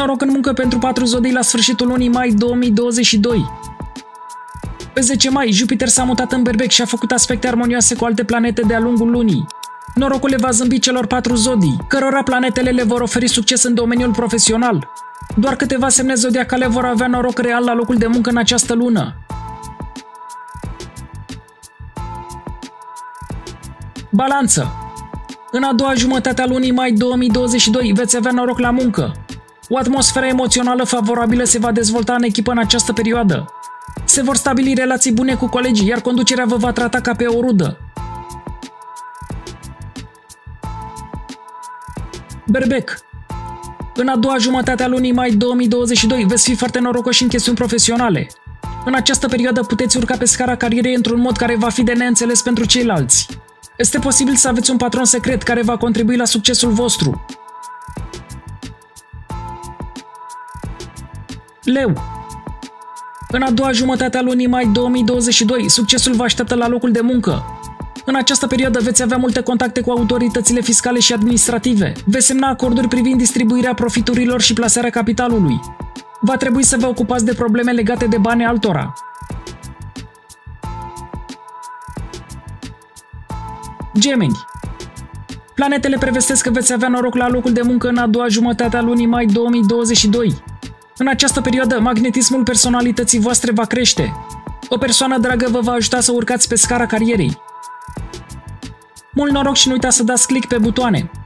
Noroc în muncă pentru 4 zodii la sfârșitul lunii mai 2022. Pe 10 mai, Jupiter s-a mutat în Berbec și a făcut aspecte armonioase cu alte planete de-a lungul lunii. Norocul le va zâmbi celor 4 zodii, cărora planetele le vor oferi succes în domeniul profesional. Doar câteva semne zodiacale vor avea noroc real la locul de muncă în această lună. Balanță. În a doua jumătate a lunii mai 2022 veți avea noroc la muncă. O atmosferă emoțională favorabilă se va dezvolta în echipă în această perioadă. Se vor stabili relații bune cu colegii, iar conducerea vă va trata ca pe o rudă. Berbec. În a doua jumătate a lunii mai 2022 veți fi foarte norocoși în chestiuni profesionale. În această perioadă puteți urca pe scara carierei într-un mod care va fi de neînțeles pentru ceilalți. Este posibil să aveți un patron secret care va contribui la succesul vostru. Leu. În a doua jumătate a lunii mai 2022, succesul vă așteaptă la locul de muncă. În această perioadă veți avea multe contacte cu autoritățile fiscale și administrative. Veți semna acorduri privind distribuirea profiturilor și plasarea capitalului. Va trebui să vă ocupați de probleme legate de bani altora. Gemeni. Planetele prevestesc că veți avea noroc la locul de muncă în a doua jumătate a lunii mai 2022. În această perioadă, magnetismul personalității voastre va crește. O persoană dragă vă va ajuta să urcați pe scara carierei. Mult noroc și nu uitați să dați click pe butoane!